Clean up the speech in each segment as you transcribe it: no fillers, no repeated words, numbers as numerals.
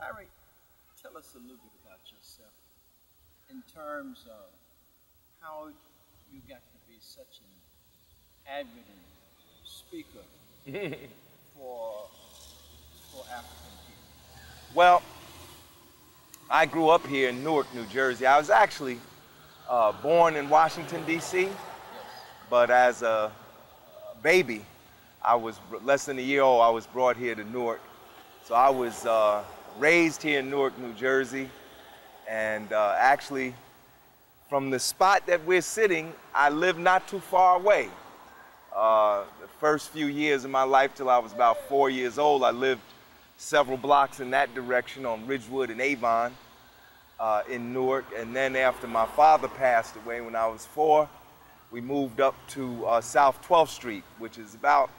Larry, tell us a little bit about yourself in terms of how you got to be such an avid speaker for African people. Well, I grew up here in Newark, New Jersey. I was actually born in Washington, D.C., yes. But as a baby, I was less than a year old, I was brought here to Newark. So I was raised here in Newark, New Jersey, and actually from the spot that we're sitting, I lived not too far away. The first few years of my life till I was about 4 years old, I lived several blocks in that direction on Ridgewood and Avon in Newark. And then after my father passed away when I was 4, we moved up to South 12th Street, which is about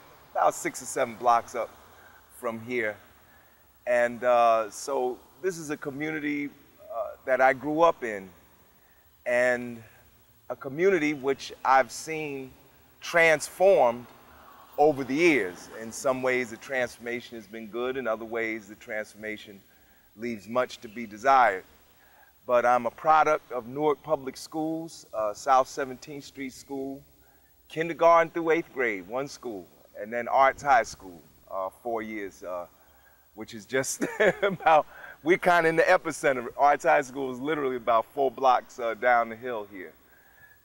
6 or 7 blocks up from here. And so this is a community that I grew up in, and a community which I've seen transformed over the years. In some ways the transformation has been good, in other ways the transformation leaves much to be desired. But I'm a product of Newark Public Schools, South 17th Street School, kindergarten through 8th grade, one school, and then Arts High School, 4 years, which is just about, we're kind of in the epicenter. Arts High School is literally about 4 blocks down the hill here.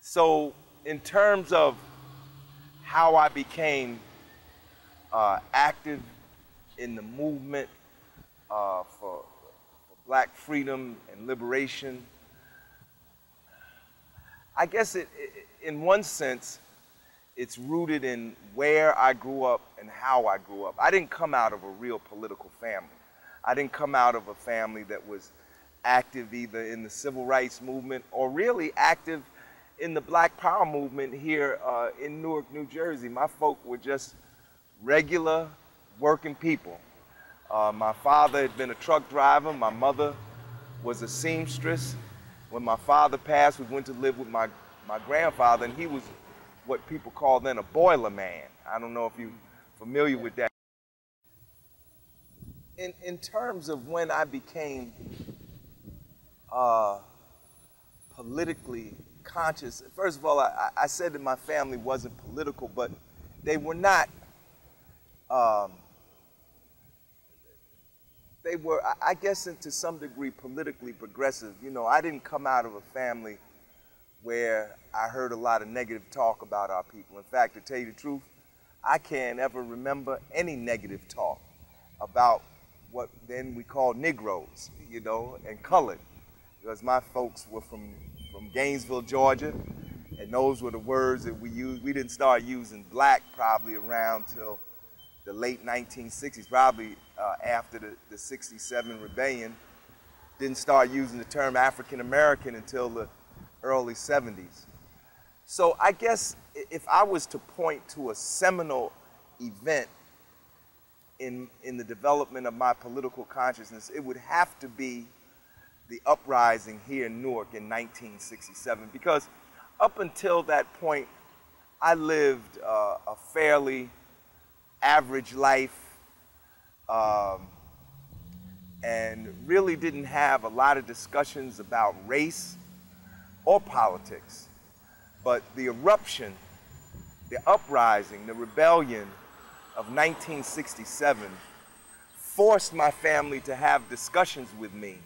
So in terms of how I became active in the movement for black freedom and liberation, I guess in one sense, it's rooted in where I grew up and how I grew up. I didn't come out of a real political family. I didn't come out of a family that was active either in the civil rights movement or really active in the Black Power movement here in Newark, New Jersey. My folk were just regular working people. My father had been a truck driver. My mother was a seamstress. When my father passed, we went to live with my grandfather, and he was what people call then a boiler man. I don't know if you're familiar with that. In terms of when I became politically conscious, first of all, I said that my family wasn't political, but they were not, they were, I guess, to some degree politically progressive. You know, I didn't come out of a family where I heard a lot of negative talk about our people. In fact, to tell you the truth, I can't ever remember any negative talk about what then we call Negroes, you know, and colored, because my folks were from Gainesville, Georgia, and those were the words that we used. We didn't start using black probably around till the late 1960s, probably after the 67 rebellion. Didn't start using the term African American until the early 70s. So I guess if I was to point to a seminal event in the development of my political consciousness, it would have to be the uprising here in Newark in 1967, because up until that point, I lived a fairly average life and really didn't have a lot of discussions about race or politics. But the eruption, the uprising, the rebellion of 1967 forced my family to have discussions with me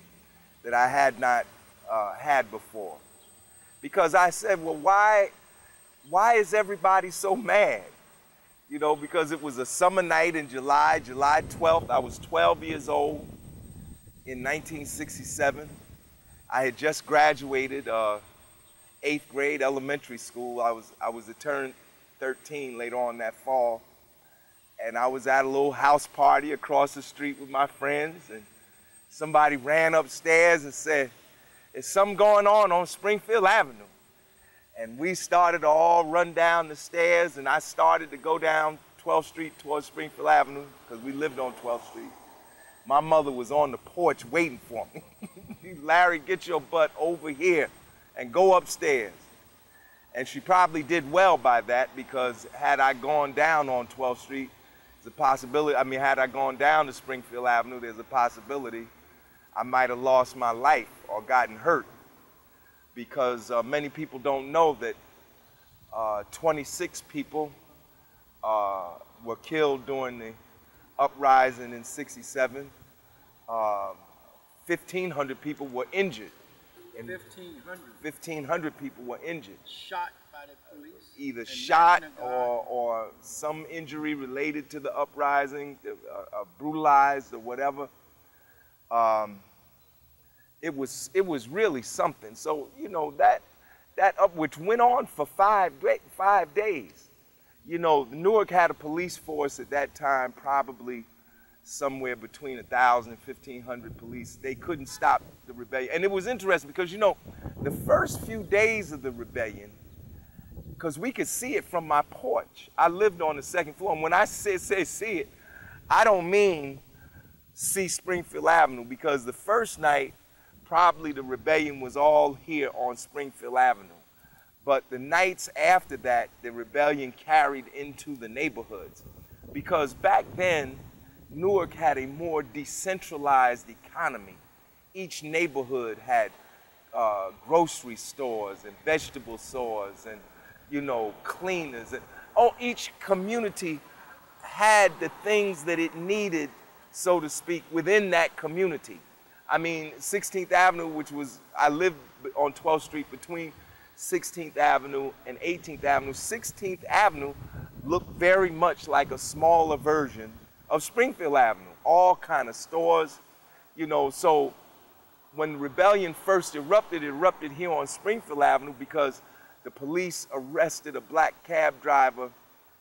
that I had not had before. Because I said, well, why is everybody so mad? You know, because it was a summer night in July, July 12th. I was 12 years old in 1967. I had just graduated 8th grade elementary school. I was to turn 13 later on that fall. And I was at a little house party across the street with my friends, and somebody ran upstairs and said, "There's something going on Springfield Avenue." And we started to all run down the stairs, and I started to go down 12th Street towards Springfield Avenue, because we lived on 12th Street. My mother was on the porch waiting for me. "Larry, get your butt over here and go upstairs." And she probably did well by that, because had I gone down on 12th Street, there's a possibility, I mean, had I gone down to Springfield Avenue, there's a possibility I might have lost my life or gotten hurt, because many people don't know that 26 people were killed during the uprising in '67. 1,500 people were injured. 1,500 people were injured. Shot by the police? Either shot or some injury related to the uprising, brutalized or whatever. It was really something. So, you know, which went on for five days. You know, Newark had a police force at that time, probably somewhere between 1,000 and 1,500 police. They couldn't stop the rebellion. And it was interesting because, you know, the first few days of the rebellion, because we could see it from my porch. I lived on the second floor. And when I say see it, I don't mean see Springfield Avenue, because the first night, probably the rebellion was all here on Springfield Avenue. But the nights after that, the rebellion carried into the neighborhoods, because back then, Newark had a more decentralized economy. Each neighborhood had grocery stores and vegetable stores and, you know, cleaners. And, oh, each community had the things that it needed, so to speak, within that community. I mean, 16th Avenue, which was, I lived on 12th Street between 16th Avenue and 18th Avenue. 16th Avenue looked very much like a smaller version of Springfield Avenue, all kind of stores, you know. So when the rebellion first erupted, it erupted here on Springfield Avenue because the police arrested a black cab driver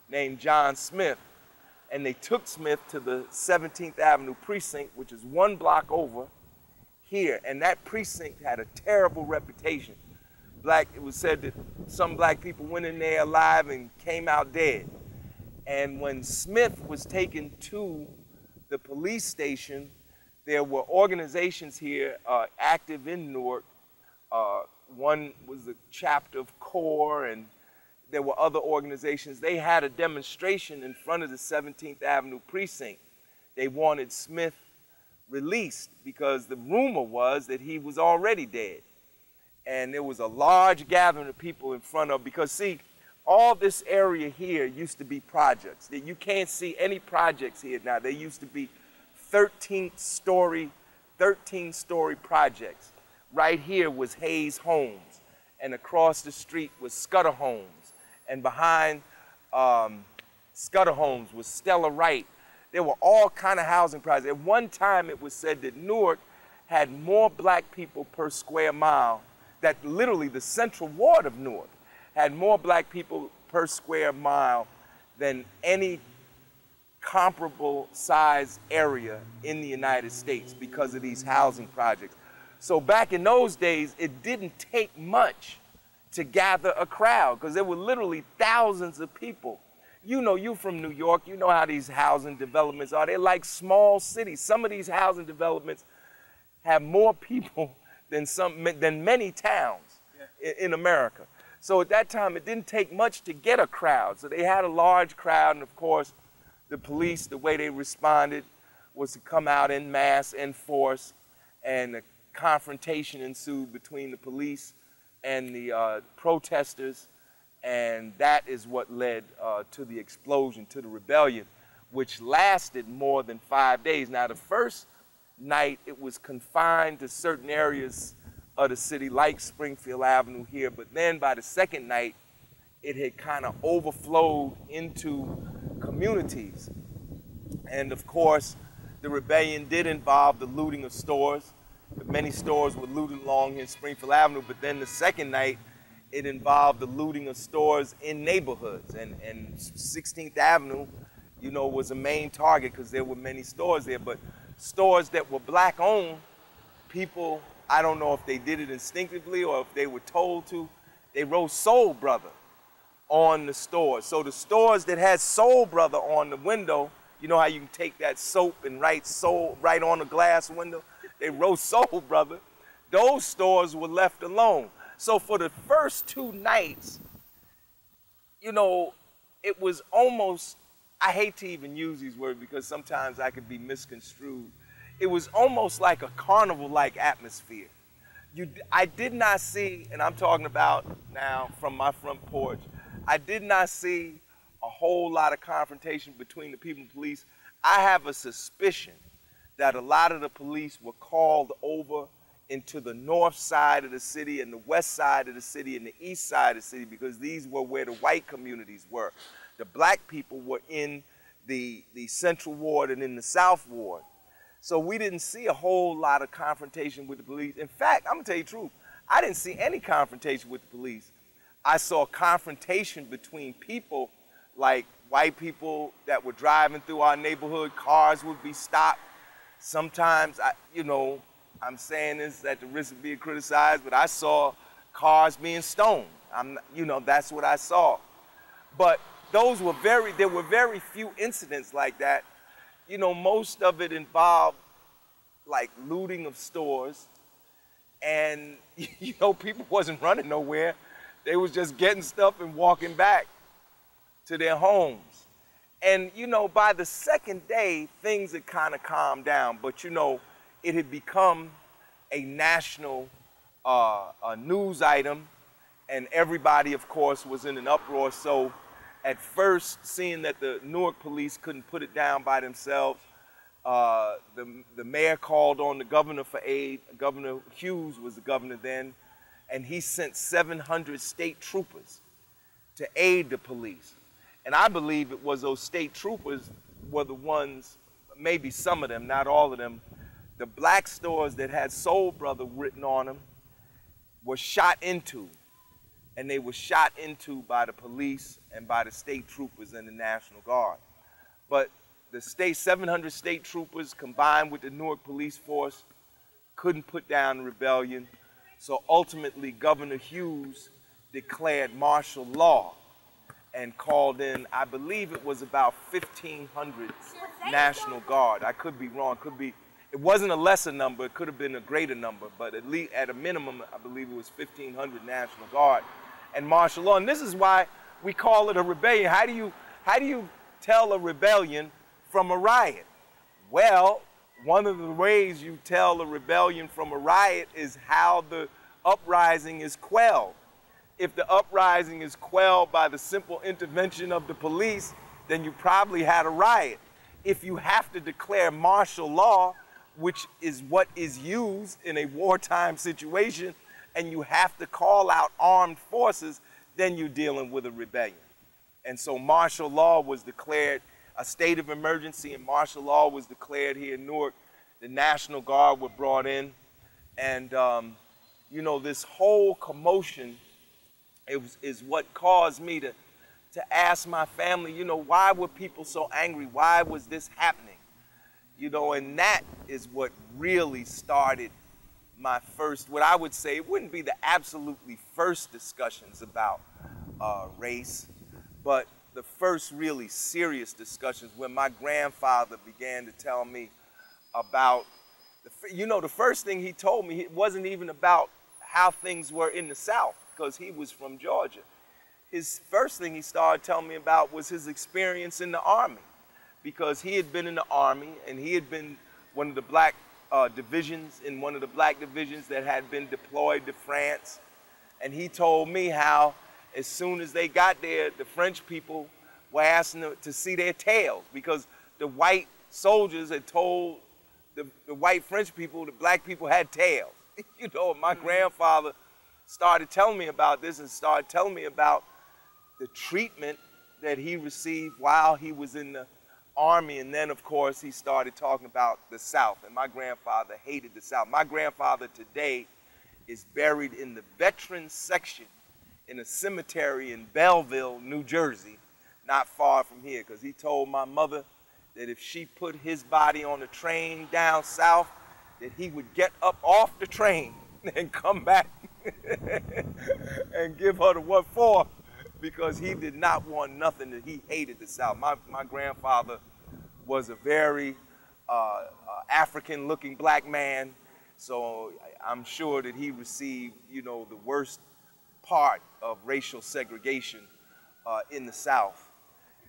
named John Smith, and they took Smith to the 17th Avenue precinct, which is one block over here, and that precinct had a terrible reputation. It was said that some black people went in there alive and came out dead. And when Smith was taken to the police station, there were organizations here active in Newark. One was a chapter of CORE, and there were other organizations. They had a demonstration in front of the 17th Avenue precinct. They wanted Smith released because the rumor was that he was already dead. And there was a large gathering of people in front of, because see, all this area here used to be projects. You can't see any projects here now. They used to be 13-story projects. Right here was Hayes Homes, and across the street was Scudder Homes, and behind Scudder Homes was Stella Wright. There were all kind of housing projects. At one time, it was said that Newark had more black people per square mile, that literally the central ward of Newark had more black people per square mile than any comparable size area in the United States because of these housing projects. So back in those days, it didn't take much to gather a crowd because there were literally thousands of people. You know, you're from New York, you know how these housing developments are. They're like small cities. Some of these housing developments have more people than many towns in America. So at that time, it didn't take much to get a crowd. So they had a large crowd, and of course, the police, the way they responded was to come out en masse, in force, and a confrontation ensued between the police and the protesters, and that is what led to the explosion, to the rebellion, which lasted more than 5 days. Now, the first night, it was confined to certain areas of the city, like Springfield Avenue here, but then by the second night, it had kind of overflowed into communities. And of course, the rebellion did involve the looting of stores. Many stores were looted along here in Springfield Avenue, but then the second night, it involved the looting of stores in neighborhoods. And 16th Avenue, you know, was a main target because there were many stores there, but stores that were black-owned, people, I don't know if they did it instinctively or if they were told to, they wrote Soul Brother on the stores. So the stores that had Soul Brother on the window, you know how you can take that soap and write Soul right on the glass window? They wrote Soul Brother. Those stores were left alone. So for the first two nights, you know, it was almost, I hate to even use these words because sometimes I could be misconstrued. it was almost like a carnival-like atmosphere. I did not see, and I'm talking about now from my front porch, I did not see a whole lot of confrontation between the people and police. I have a suspicion that a lot of the police were called over into the north side of the city and the west side of the city and the east side of the city, because these were where the white communities were. The black people were in the central ward and in the south ward. So we didn't see a whole lot of confrontation with the police. In fact, I'm gonna tell you the truth, I didn't see any confrontation with the police. I saw confrontation between people, like white people that were driving through our neighborhood. Cars would be stopped. Sometimes, I'm saying this at the risk of being criticized, but I saw cars being stoned. That's what I saw. But there were very few incidents like that. Most of it involved like looting of stores, and people wasn't running nowhere. They was just getting stuff and walking back to their homes. And by the second day, things had kind of calmed down, but it had become a national news item, and everybody, of course, was in an uproar. So at first, seeing that the Newark police couldn't put it down by themselves, the mayor called on the governor for aid. Governor Hughes was the governor then, and he sent 700 state troopers to aid the police. And I believe it was those state troopers were the ones, maybe some of them, not all of them, the black stores that had Soul Brother written on them were shot into. And they were shot into by the police and by the state troopers and the National Guard. But the 700 state troopers combined with the Newark police force couldn't put down the rebellion. So ultimately, Governor Hughes declared martial law and called in, I believe it was about 1,500 National Guard. I could be wrong, it wasn't a lesser number, it could have been a greater number, but at least at a minimum, I believe it was 1,500 National Guard and martial law. And this is why we call it a rebellion. How do you tell a rebellion from a riot? Well, one of the ways you tell a rebellion from a riot is how the uprising is quelled. If the uprising is quelled by the simple intervention of the police, then you probably had a riot. If you have to declare martial law, which is what is used in a wartime situation, and you have to call out armed forces, then you're dealing with a rebellion. And so martial law was declared, a state of emergency and martial law was declared here in Newark. The National Guard were brought in, and this whole commotion is what caused me to ask my family, why were people so angry? Why was this happening? And that is what really started my first, what I would say, it wouldn't be the absolutely first discussions about race, but the first really serious discussions when my grandfather began to tell me about, the first thing he told me, it wasn't even about how things were in the South, because he was from Georgia. His first thing he started telling me about was his experience in the Army, because he had been in the Army and he had been one of the black divisions, in one of the black divisions that had been deployed to France. And he told me how as soon as they got there, the French people were asking them to see their tails, because the white soldiers had told the white French people the black people had tails. My grandfather started telling me about this and started telling me about the treatment that he received while he was in the Army. And then, of course, he started talking about the South, and my grandfather hated the South. My grandfather today is buried in the Veterans section in a cemetery in Belleville, New Jersey, not far from here, because he told my mother that if she put his body on a train down south, that he would get up off the train and come back and give her the what for, because he did not want nothing, that he hated the South. My grandfather was a very African-looking black man, so I'm sure that he received, the worst part of racial segregation in the South.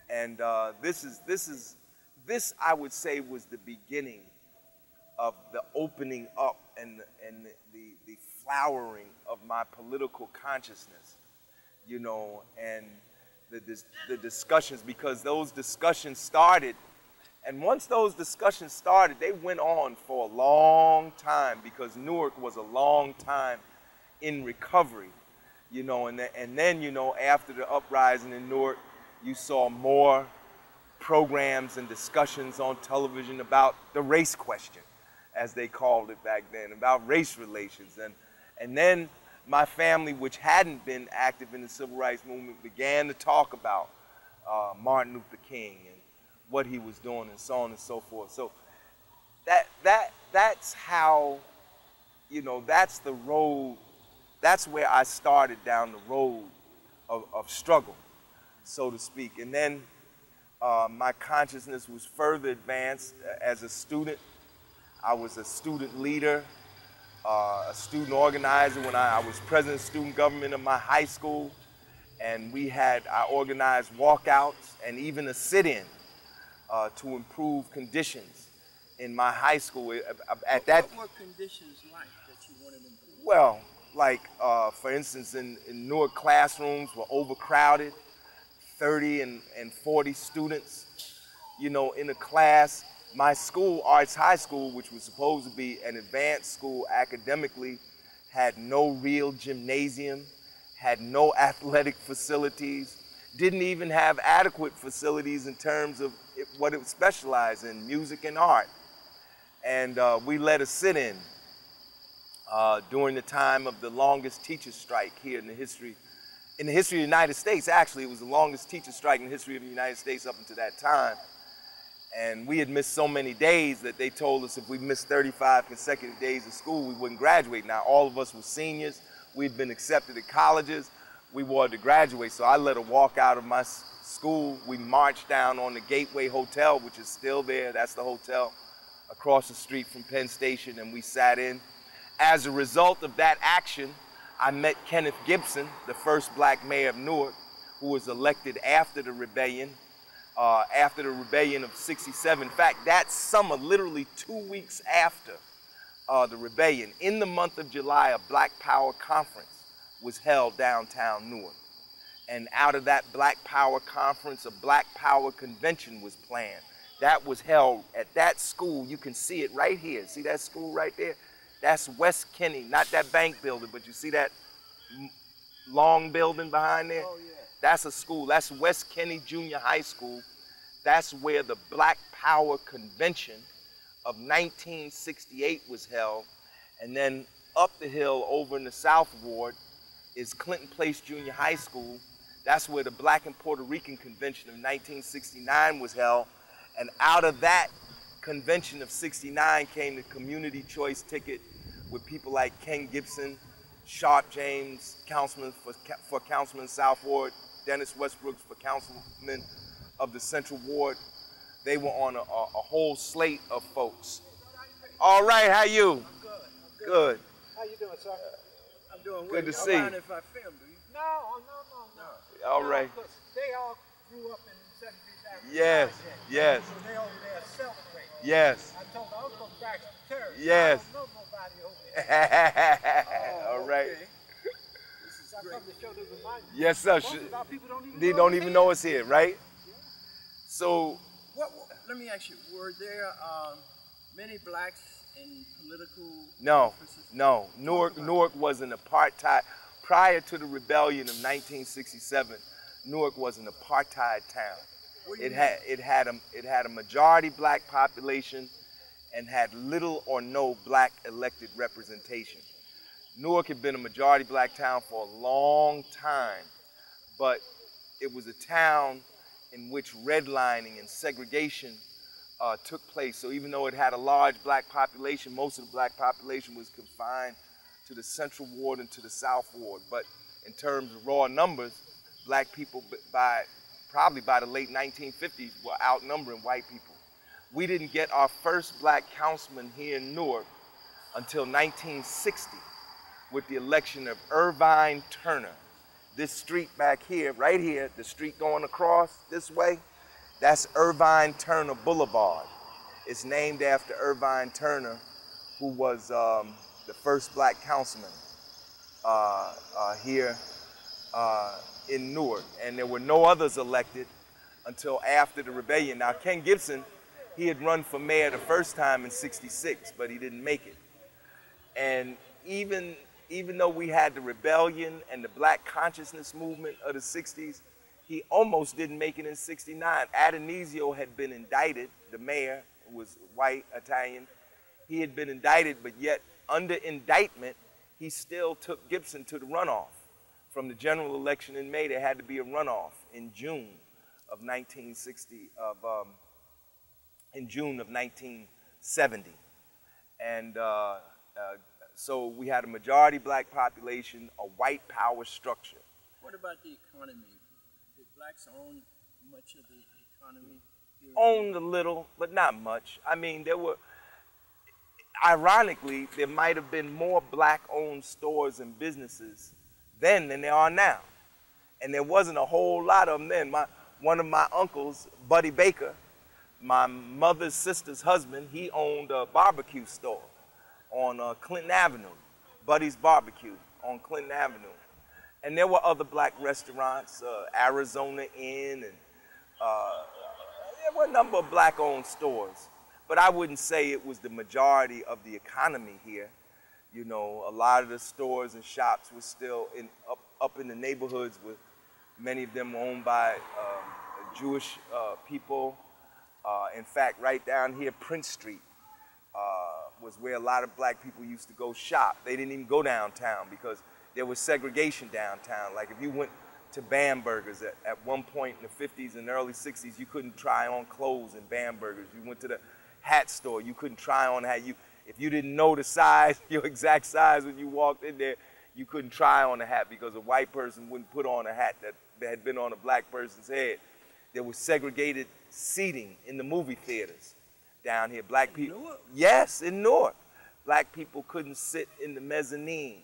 And this, I would say, was the beginning of the opening up and the flowering of my political consciousness, you know, and the discussions, because those discussions started, and once those discussions started, they went on for a long time, because Newark was a long time in recovery, you know, and then, you know, after the uprising in Newark, you saw more programs and discussions on television about the race question, as they called it back then, about race relations. And then my family, which hadn't been active in the civil rights movement, began to talk about Martin Luther King and what he was doing and so on and so forth. So that's how, you know, that's the road, that's where I started down the road of struggle, so to speak. And then my consciousness was further advanced as a student. I was a student leader, a student organizer. When I was president of student government of my high school, and I organized walkouts and even a sit-in to improve conditions in my high school. At that, what were conditions like that you wanted to improve? Well, like for instance, in Newark, classrooms were overcrowded. 30 and 40 students, you know, in a class. My school, Arts High School, which was supposed to be an advanced school academically, had no real gymnasium, had no athletic facilities, didn't even have adequate facilities in terms of what it specialized in, music and art. And we led a sit-in during the time of the longest teacher strike here in the history of the United States. Actually, it was the longest teacher strike in the history of the United States up until that time. And we had missed so many days that they told us if we missed 35 consecutive days of school, we wouldn't graduate. Now, all of us were seniors. We'd been accepted at colleges. We wanted to graduate. So I led a walk out of my school. We marched down on the Gateway Hotel, which is still there. That's the hotel across the street from Penn Station, and we sat in. As a result of that action, I met Kenneth Gibson, the first black mayor of Newark, who was elected after the rebellion of '67. In fact, that summer, literally 2 weeks after the rebellion, in the month of July, a Black Power Conference was held downtown Newark. And out of that Black Power Conference, a Black Power Convention was planned. That was held at that school. You can see it right here. See that school right there? That's West Kenny, not that bank building, but you see that long building behind there? Oh, yeah. That's a school. That's West Kenny Junior High School. That's where the Black Power Convention of 1968 was held. And then up the hill over in the South Ward is Clinton Place Junior High School. That's where the Black and Puerto Rican Convention of 1969 was held. And out of that convention of '69 came the community choice ticket with people like Ken Gibson, Sharp James, councilman for Councilman South Ward, Dennis Westbrooks for Councilman of the Central Ward. They were on a whole slate of folks. All right, how you? I'm good. I'm good. Good. How you doing, sir? I'm doing well. Good to see you. If I film, do you? No. All right. They all grew up in the 70s after. Yes, yes. So they over there celebrating. Yes. I told my uncle back to church. Yes. I don't know nobody over there. Oh, all right. Okay. This is great. I come to show them the money. Yes, sir. Our people don't even know it's here, right? Yeah. So. Let me ask you, were there many blacks in political offices? No. Newark was an apartheid. Prior to the rebellion of 1967, Newark was an apartheid town. It had a majority black population and had little or no black elected representation. Newark had been a majority black town for a long time, but it was a town in which redlining and segregation took place. So even though it had a large black population, most of the black population was confined to the Central Ward and to the South Ward. But in terms of raw numbers, black people probably by the late 1950s, were outnumbering white people. We didn't get our first black councilman here in Newark until 1960 with the election of Irvine Turner. This street back here, right here, the street going across this way, that's Irvine Turner Boulevard. It's named after Irvine Turner, who was the first black councilman here in Newark. And there were no others elected until after the rebellion. Now, Ken Gibson, he had run for mayor the first time in '66, but he didn't make it. And even though we had the rebellion and the black consciousness movement of the 60s, he almost didn't make it in '69. Addonizio had been indicted, the mayor, who was white, Italian. He had been indicted, but yet under indictment, he still took Gibson to the runoff. From the general election in May, there had to be a runoff in June of 1970. And so we had a majority black population, a white power structure. What about the economy? Did blacks own much of the economy? Owned a little, but not much. I mean, there were, ironically, there might have been more black-owned stores and businesses then than there are now. And there wasn't a whole lot of them then. One of my uncles, Buddy Baker, my mother's sister's husband, he owned a barbecue store on Clinton Avenue, Buddy's Barbecue on Clinton Avenue. And there were other black restaurants, Arizona Inn, and there were a number of black-owned stores. But I wouldn't say it was the majority of the economy here. You know, a lot of the stores and shops were still in, up in the neighborhoods, with many of them owned by Jewish people. In fact, right down here, Prince Street was where a lot of black people used to go shop. They didn't even go downtown because there was segregation downtown. Like if you went to Bamberger's at one point in the 50s and early 60s, you couldn't try on clothes in Bamberger's. You went to the hat store, you couldn't try on hat. If you didn't know the size, your exact size when you walked in there, you couldn't try on a hat because a white person wouldn't put on a hat that had been on a black person's head. There was segregated seating in the movie theaters down here. Black people, Newark? Yes, in Newark, black people couldn't sit in the mezzanine.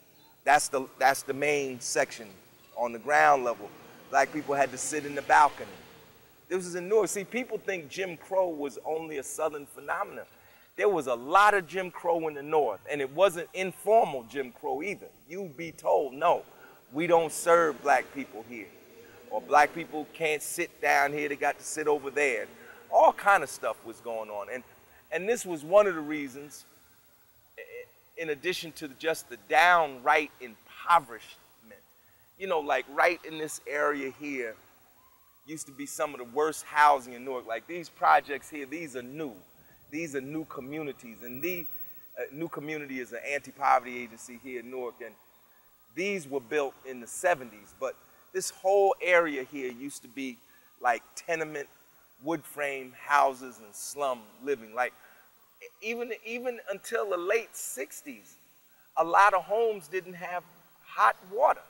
That's the main section on the ground level. Black people had to sit in the balcony. This was in Newark. See, people think Jim Crow was only a Southern phenomenon. There was a lot of Jim Crow in the North, and it wasn't informal Jim Crow either. You'd be told, no, we don't serve black people here, or black people can't sit down here, they got to sit over there. All kind of stuff was going on. And this was one of the reasons, in addition to just the downright impoverishment, you know, like right in this area here used to be some of the worst housing in Newark. Like these projects here, these are new. These are new communities. And the New Community is an anti-poverty agency here in Newark. And these were built in the 70s, but this whole area here used to be like tenement, wood frame houses and slum living. Like even until the late 60s, a lot of homes didn't have hot water.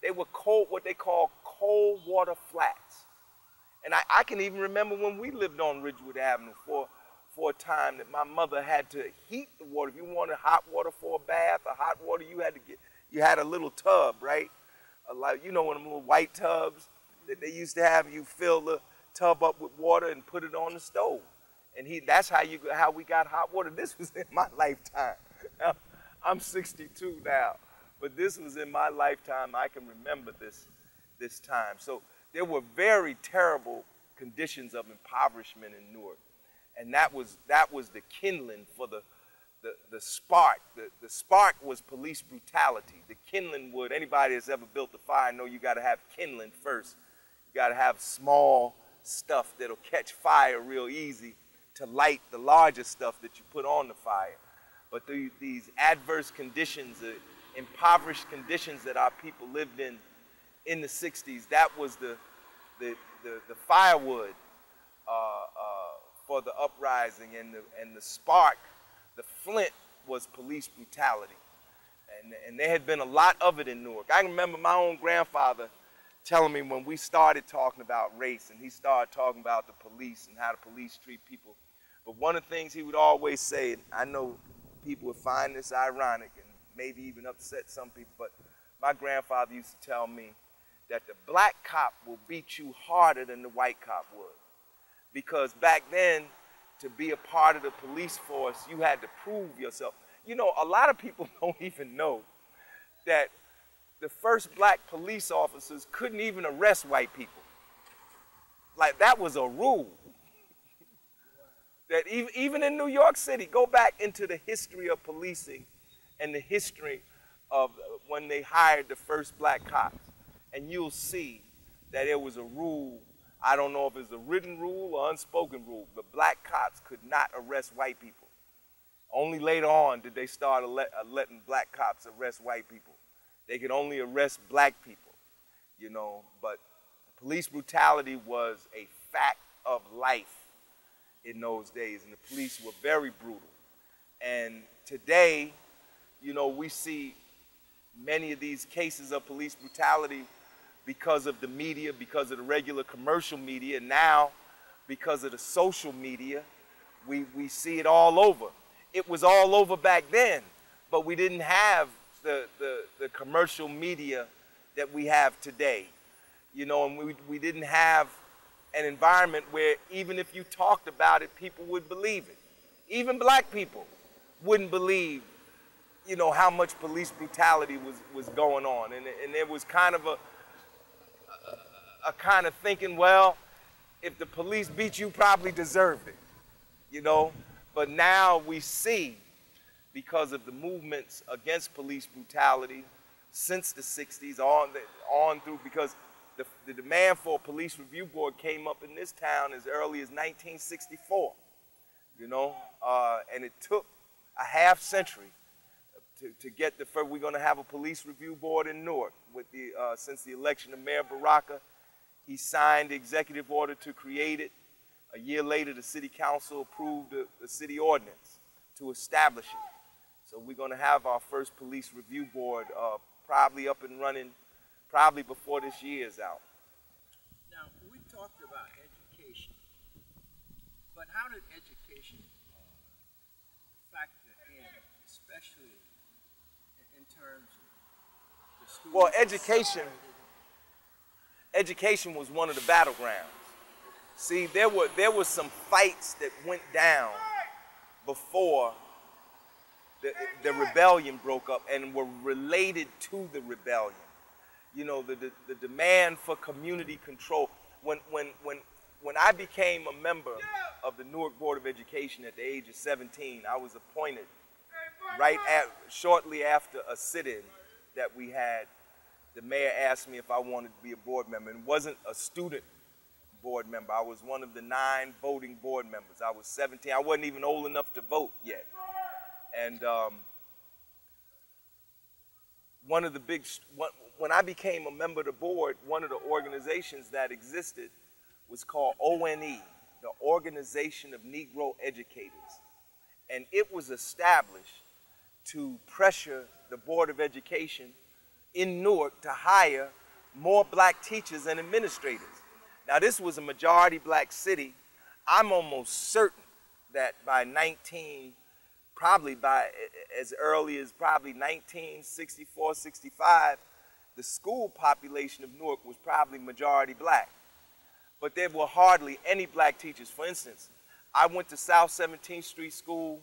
They were cold, what they call cold water flats. And I can even remember when we lived on Ridgewood Avenue for a time that my mother had to heat the water. If you wanted hot water for a bath or hot water, you had a little tub, right? Like, you know, one of them little white tubs that they used to have. You fill the tub up with water and put it on the stove, and that's how we got hot water. This was in my lifetime. Now, I'm 62 now, but this was in my lifetime. I can remember this time. So there were very terrible conditions of impoverishment in Newark, and that was the kindling for the spark. The spark was police brutality. The kindling wood, anybody that's ever built a fire know you gotta have kindling first. You gotta have small stuff that'll catch fire real easy to light the larger stuff that you put on the fire. But these adverse conditions, the impoverished conditions that our people lived in the 60s, that was the firewood for the uprising, and the spark. The flint was police brutality, and there had been a lot of it in Newark. I remember my own grandfather telling me when we started talking about race, and he started talking about the police and how the police treat people. But one of the things he would always say, and I know people would find this ironic and maybe even upset some people, but my grandfather used to tell me that the black cop will beat you harder than the white cop would, because back then to be a part of the police force, you had to prove yourself. You know, a lot of people don't even know that the first black police officers couldn't even arrest white people. Like, that was a rule. That even in New York City, go back into the history of policing and the history of when they hired the first black cops, and you'll see that there was a rule. I don't know if it's a written rule or unspoken rule, but black cops could not arrest white people. Only later on did they start letting black cops arrest white people. They could only arrest black people, you know, but police brutality was a fact of life in those days, and the police were very brutal. And today, you know, we see many of these cases of police brutality because of the media, because of the regular commercial media, now because of the social media, we see it all over. It was all over back then, but we didn't have the commercial media that we have today. You know, and we didn't have an environment where even if you talked about it, people would believe it. Even black people wouldn't believe, you know, how much police brutality was going on. And there was kind of a kind of thinking, well, if the police beat you, probably deserved it, you know? But now we see, because of the movements against police brutality since the 60s on through, because the demand for a police review board came up in this town as early as 1964, you know? And it took a half century to get the first. We're going to have a police review board in Newark. With the, since the election of Mayor Baraka, he signed the executive order to create it. A year later, the city council approved the city ordinance to establish it. So we're going to have our first police review board probably up and running, probably before this year is out. Now, we talked about education, but how did education factor in, especially in terms of the school? Well, education was one of the battlegrounds. See, there were some fights that went down before the rebellion broke up and were related to the rebellion. You know, the demand for community control. When I became a member of the Newark Board of Education at the age of 17, I was appointed shortly after a sit-in that we had. The mayor asked me if I wanted to be a board member, and wasn't a student board member. I was one of the 9 voting board members. I was 17. I wasn't even old enough to vote yet. And one of the big, when I became a member of the board, one of the organizations that existed was called ONE, the Organization of Negro Educators. And it was established to pressure the Board of Education in Newark to hire more black teachers and administrators. Now, this was a majority black city. I'm almost certain that by as early as probably 1964, 65, the school population of Newark was probably majority black. But there were hardly any black teachers. For instance, I went to South 17th Street School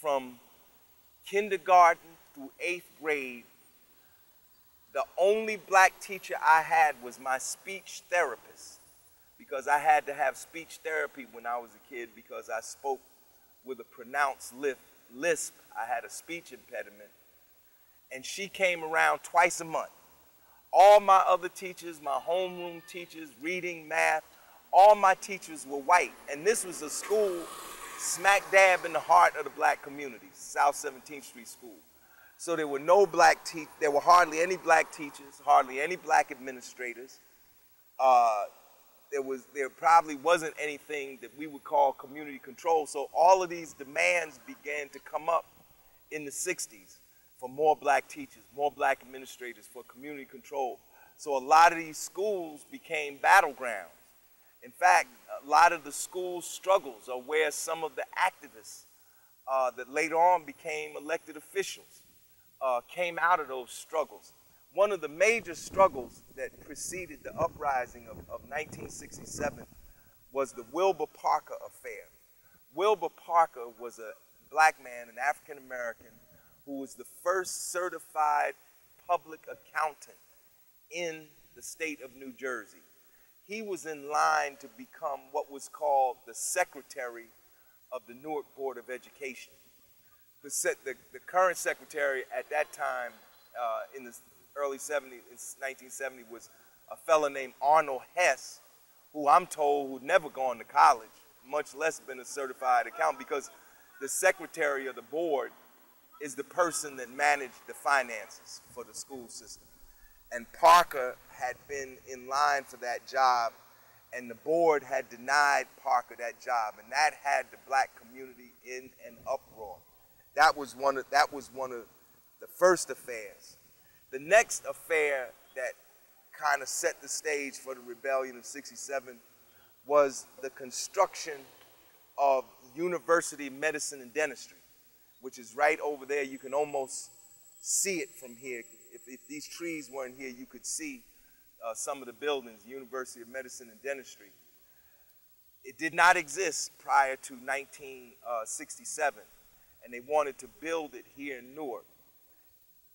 from kindergarten through 8th grade. The only black teacher I had was my speech therapist, because I had to have speech therapy when I was a kid because I spoke with a pronounced lisp. I had a speech impediment. And she came around twice a month. All my other teachers, my homeroom teachers, reading, math, all my teachers were white, and this was a school smack dab in the heart of the black community, South 17th Street School. So there were no black teachers, there were hardly any black teachers, hardly any black administrators. There probably wasn't anything that we would call community control, so all of these demands began to come up in the 60s for more black teachers, more black administrators, for community control. So a lot of these schools became battlegrounds. In fact, a lot of the school struggles are where some of the activists that later on became elected officials came out of those struggles. One of the major struggles that preceded the uprising of 1967 was the Wilbur Parker affair. Wilbur Parker was a black man, an African-American, who was the first certified public accountant in the state of New Jersey. He was in line to become what was called the secretary of the Newark Board of Education. The current secretary at that time in the early 70s, 1970, was a fellow named Arnold Hess, who I'm told who'd never gone to college, much less been a certified accountant, because the secretary of the board is the person that managed the finances for the school system. And Parker had been in line for that job, and the board had denied Parker that job, and that had the black community in an uproar. That was one of the first affairs. The next affair that kind of set the stage for the rebellion of '67 was the construction of University of Medicine and Dentistry, which is right over there. You can almost see it from here. If these trees weren't here, you could see some of the buildings, University of Medicine and Dentistry. It did not exist prior to 1967, and they wanted to build it here in Newark.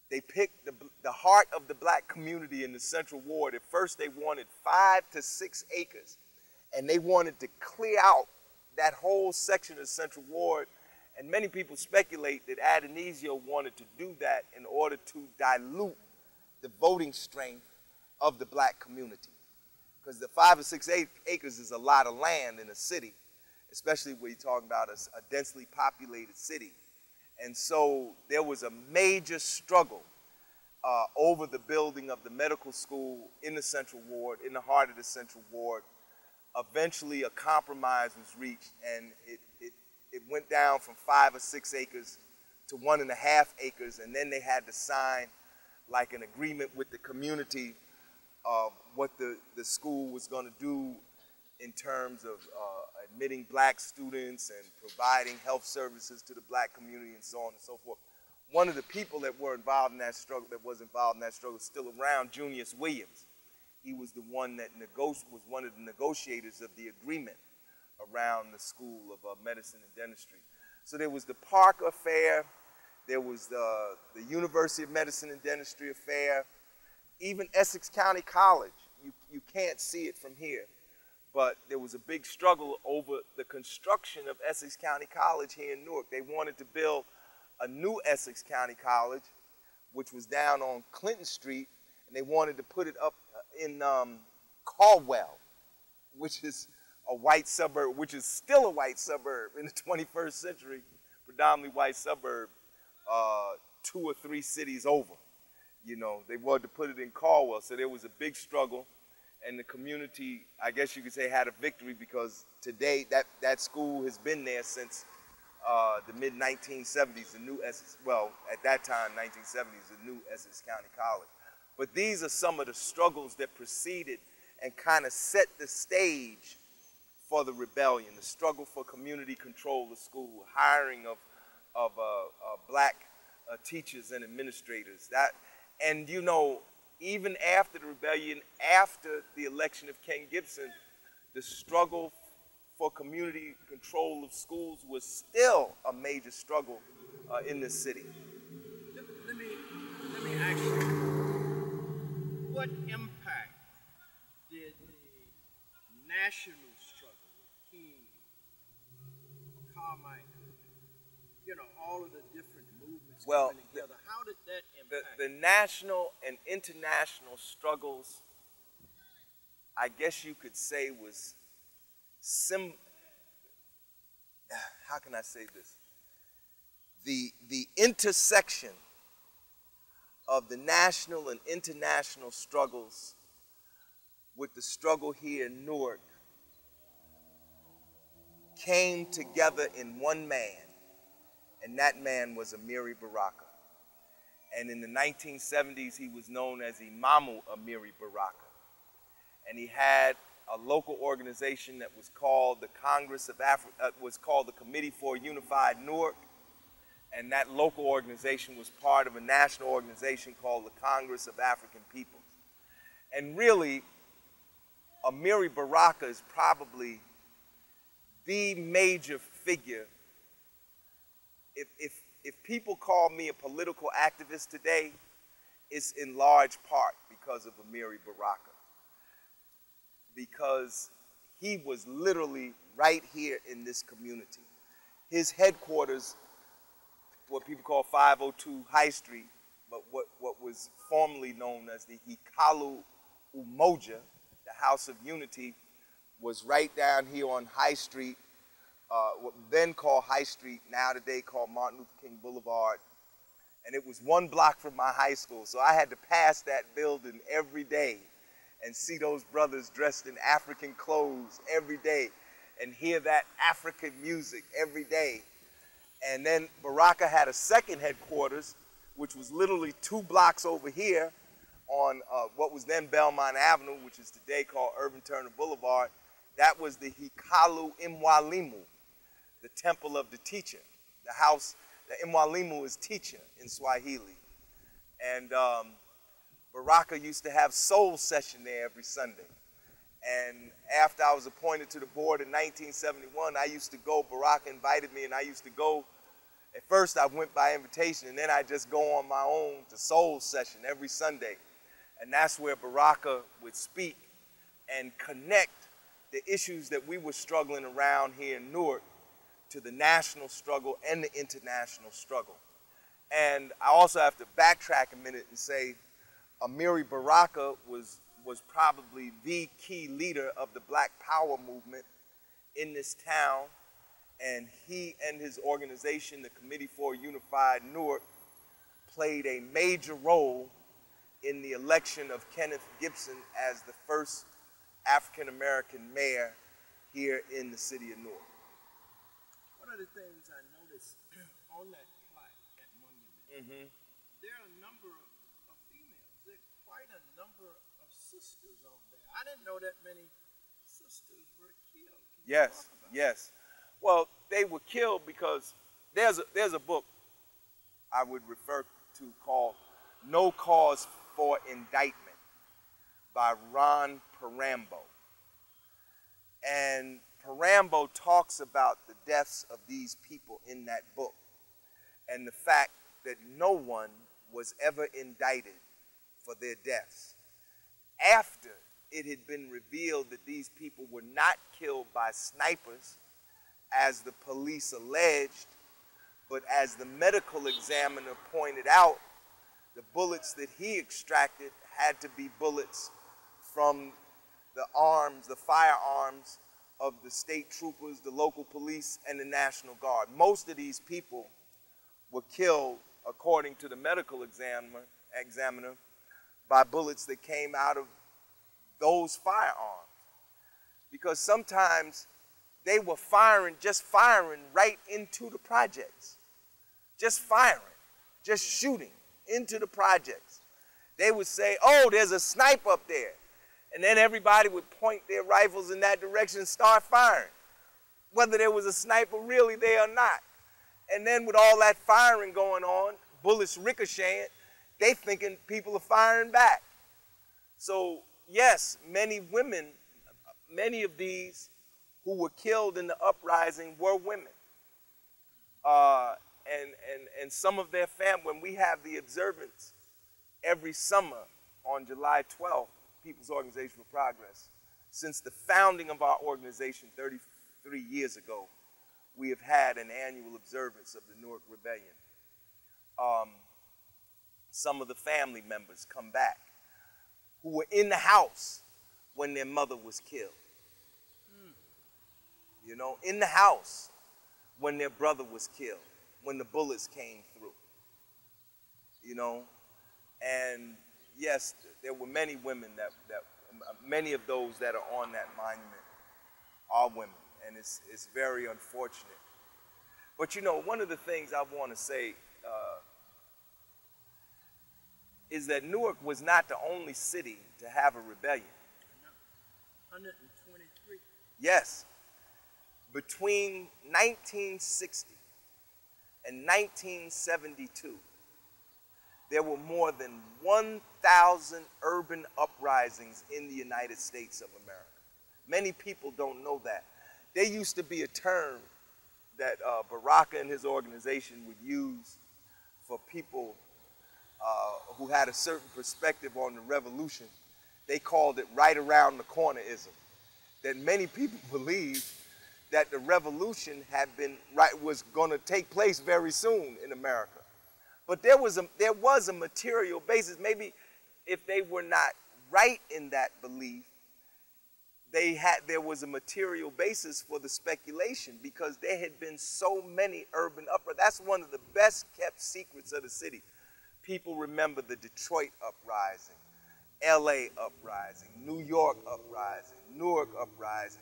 They picked the heart of the black community in the Central Ward. At first, they wanted 5 to 6 acres, and they wanted to clear out that whole section of Central Ward. And many people speculate that Addonizio wanted to do that in order to dilute the voting strength of the black community. Because the 5 or 6 acres is a lot of land in a city, especially when you're talking about a densely populated city. And so there was a major struggle over the building of the medical school in the Central Ward, in the heart of the Central Ward. Eventually a compromise was reached, and it went down from 5 or 6 acres to 1.5 acres, and then they had to sign like an agreement with the community of what the school was going to do in terms of admitting black students and providing health services to the black community and so on and so forth. One of the people that were involved in that struggle, that was involved in that struggle, is still around, Junius Williams. He was the one that was one of the negotiators of the agreement around the School of Medicine and Dentistry. So there was the Parker affair, there was the University of Medicine and Dentistry affair, even Essex County College. You can't see it from here, but there was a big struggle over the construction of Essex County College here in Newark. They wanted to build a new Essex County College, which was down on Clinton Street, and they wanted to put it up in Caldwell, which is a white suburb, which is still a white suburb in the 21st century, predominantly white suburb, 2 or 3 cities over. You know, they wanted to put it in Caldwell, so there was a big struggle, and the community, I guess you could say, had a victory, because today that school has been there since the mid-1970s, the new Essex, well, at that time, 1970s, the new Essex County College. But these are some of the struggles that preceded and kind of set the stage for the rebellion, the struggle for community control of school, hiring of black teachers and administrators. And you know, even after the rebellion, after the election of Ken Gibson, the struggle for community control of schools was still a major struggle in this city. Let me ask you, what impact did the national all of the different movements coming together. How did that impact? The national and international struggles, I guess you could say, was how can I say this? The intersection of the national and international struggles with the struggle here in Newark came together in one man, and that man was Amiri Baraka. And in the 1970s, he was known as Imamu Amiri Baraka. And he had a local organization that was called the Committee for Unified Newark. And that local organization was part of a national organization called the Congress of African Peoples. And really, Amiri Baraka is probably the major figure. If people call me a political activist today, it's in large part because of Amiri Baraka. Because he was literally right here in this community. His headquarters, what people call 502 High Street, but what was formerly known as the Hikalu Umoja, the House of Unity, was right down here on High Street, what we then called High Street, now today called Martin Luther King Boulevard. And it was one block from my high school, so I had to pass that building every day and see those brothers dressed in African clothes every day and hear that African music every day. And then Baraka had a second headquarters, which was literally two blocks over here on what was then Belmont Avenue, which is today called Urban Turner Boulevard. That was the Hikalu Imwalimu, the temple of the teacher, the house. The Imwalimu is teacher in Swahili. And Baraka used to have soul session there every Sunday. And after I was appointed to the board in 1971, I used to go, Baraka invited me and I used to go. At first I went by invitation and then I just go on my own to soul session every Sunday. And that's where Baraka would speak and connect the issues that we were struggling around here in Newark to the national struggle and the international struggle. And I also have to backtrack a minute and say Amiri Baraka was probably the key leader of the Black Power movement in this town, and he and his organization, the Committee for Unified Newark, played a major role in the election of Kenneth Gibson as the first African-American mayor here in the city of Newark. One of the things I noticed on that plaque, that monument, there are a number of females. There are quite a number of sisters on there. I didn't know that many sisters were killed. Yes, yes. Well, they were killed because there's a book I would refer to called No Cause for Indictment by Ron Parambo. And Parambo talks about the deaths of these people in that book and the fact that no one was ever indicted for their deaths. After it had been revealed that these people were not killed by snipers, as the police alleged, but as the medical examiner pointed out, the bullets that he extracted had to be bullets from the arms, the firearms of the state troopers, the local police, and the National Guard. Most of these people were killed, according to the medical examiner, by bullets that came out of those firearms. Because sometimes they were firing, just firing right into the projects. Just firing, just shooting into the projects. They would say, oh, there's a sniper up there. And then everybody would point their rifles in that direction and start firing, whether there was a sniper really there or not. And then with all that firing going on, bullets ricocheting, they thinking people are firing back. So yes, many women, many of these who were killed in the uprising were women. And some of their family, when we have the observance every summer on July 12th, People's Organization for Progress, since the founding of our organization 33 years ago, we have had an annual observance of the Newark Rebellion. Some of the family members come back who were in the house when their mother was killed. You know, in the house when their brother was killed, when the bullets came through, you know. And yes, there were many women that many of those that are on that monument are women, and it's very unfortunate. But you know, one of the things I want to say is that Newark was not the only city to have a rebellion. 123. Yes. Between 1960 and 1972, there were more than 1,000 urban uprisings in the United States of America. Many people don't know that. There used to be a term that Baraka and his organization would use for people who had a certain perspective on the revolution. They called it right around the cornerism. That many people believed that the revolution had been was going to take place very soon in America. But there was a material basis. Maybe if they were not right in that belief, there was a material basis for the speculation, because there had been so many urban uprisings. That's one of the best kept secrets of the city. People remember the Detroit uprising, LA uprising, New York uprising, Newark uprising,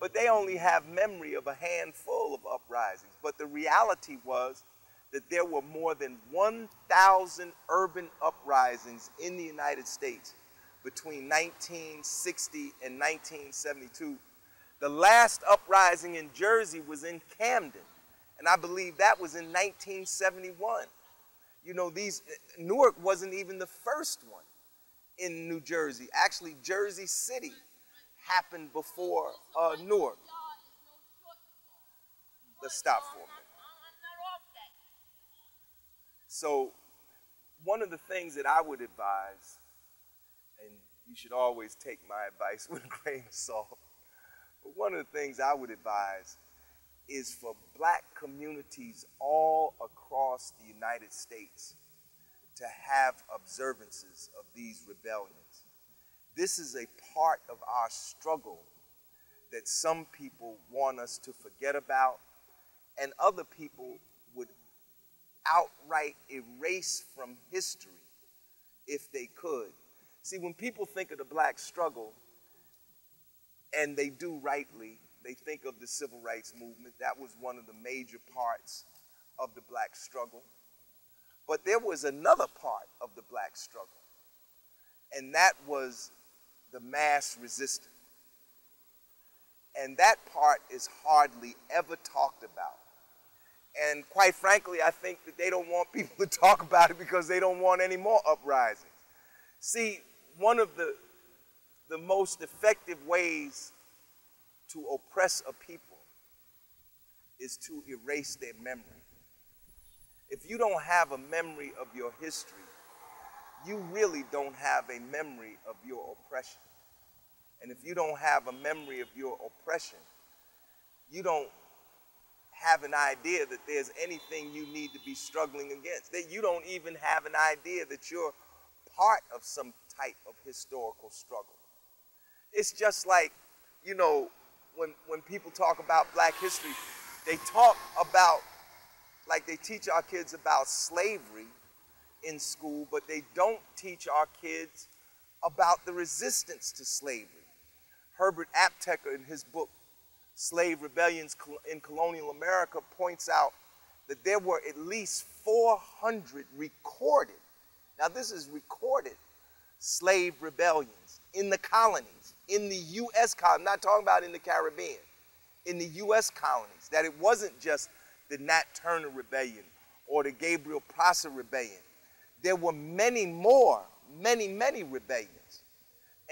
but they only have memory of a handful of uprisings. But the reality was that there were more than 1,000 urban uprisings in the United States between 1960 and 1972. The last uprising in Jersey was in Camden, and I believe that was in 1971. You know, Newark wasn't even the first one in New Jersey. Actually, Jersey City happened before Newark. Let's stop for a minute. So one of the things that I would advise, and you should always take my advice with a grain of salt, but one of the things I would advise is for black communities all across the United States to have observances of these rebellions. This is a part of our struggle that some people want us to forget about, and other people would outright erase from history if they could. See, when people think of the black struggle, and they do rightly, they think of the civil rights movement. That was one of the major parts of the black struggle. But there was another part of the black struggle, and that was the mass resistance. And that part is hardly ever talked about. And quite frankly, I think that they don't want people to talk about it because they don't want any more uprisings. See, one of the most effective ways to oppress a people is to erase their memory. If you don't have a memory of your history, you really don't have a memory of your oppression. And if you don't have a memory of your oppression, you don't have an idea that there's anything you need to be struggling against, that you don't even have an idea that you're part of some type of historical struggle. It's just like, you know, when people talk about black history, they talk about, like they teach our kids about slavery in school, but they don't teach our kids about the resistance to slavery. Herbert Apteker, in his book, Slave Rebellions in Colonial America, points out that there were at least 400 recorded, now this is recorded, slave rebellions in the colonies, in the U.S. colonies, not talking about in the Caribbean, in the U.S. colonies, that it wasn't just the Nat Turner Rebellion or the Gabriel Prosser Rebellion. There were many more, many rebellions.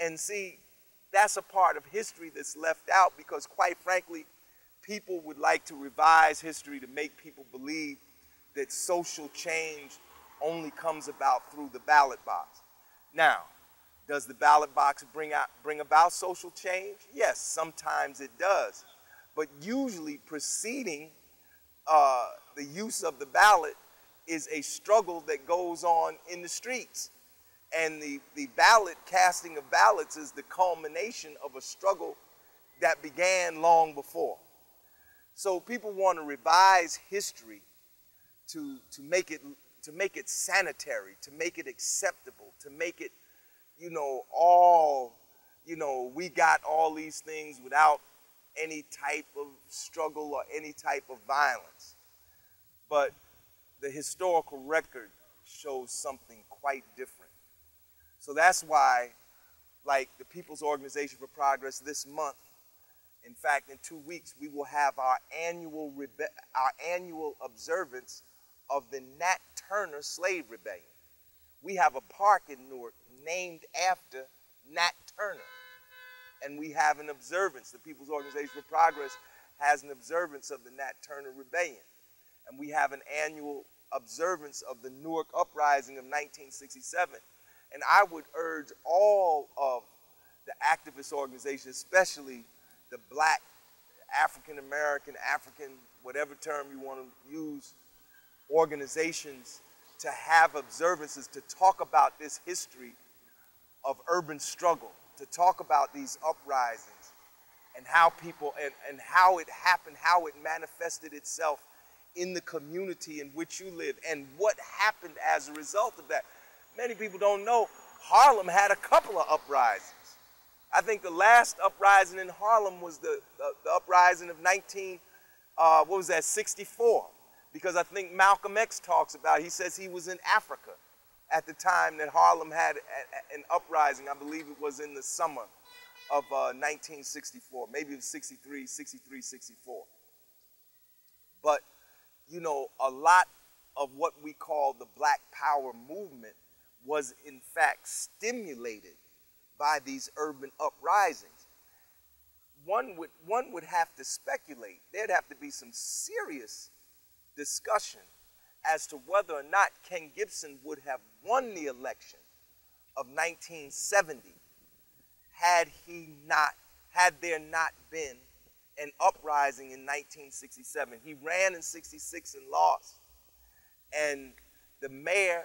And see, that's a part of history that's left out because, quite frankly, people would like to revise history to make people believe that social change only comes about through the ballot box. Now, does the ballot box bring about social change? Yes, sometimes it does. But usually preceding the use of the ballot is a struggle that goes on in the streets. And the ballot, casting of ballots, is the culmination of a struggle that began long before. So people want to revise history to make it sanitary, to make it acceptable, to make it, you know, all, you know, we got all these things without any type of struggle or any type of violence. But the historical record shows something quite different. So that's why, like the People's Organization for Progress this month, in fact, in 2 weeks, we will have our annual observance of the Nat Turner Slave Rebellion. We have a park in Newark named after Nat Turner, and we have an observance. The People's Organization for Progress has an observance of the Nat Turner Rebellion. And we have an annual observance of the Newark Uprising of 1967. And I would urge all of the activist organizations, especially the black, African American, African, whatever term you want to use, organizations to have observances, to talk about this history of urban struggle, to talk about these uprisings and how people, and how it happened, how it manifested itself in the community in which you live and what happened as a result of that. Many people don't know Harlem had a couple of uprisings. I think the last uprising in Harlem was the uprising of 64, because I think Malcolm X talks about it. He says he was in Africa at the time that Harlem had an uprising. I believe it was in the summer of 1964, maybe it was 63, 64. But, you know, a lot of what we call the Black Power movement was in fact stimulated by these urban uprisings. One would have to speculate, there'd have to be some serious discussion as to whether or not Ken Gibson would have won the election of 1970 had there not been an uprising in 1967. He ran in 66 and lost, and the mayor,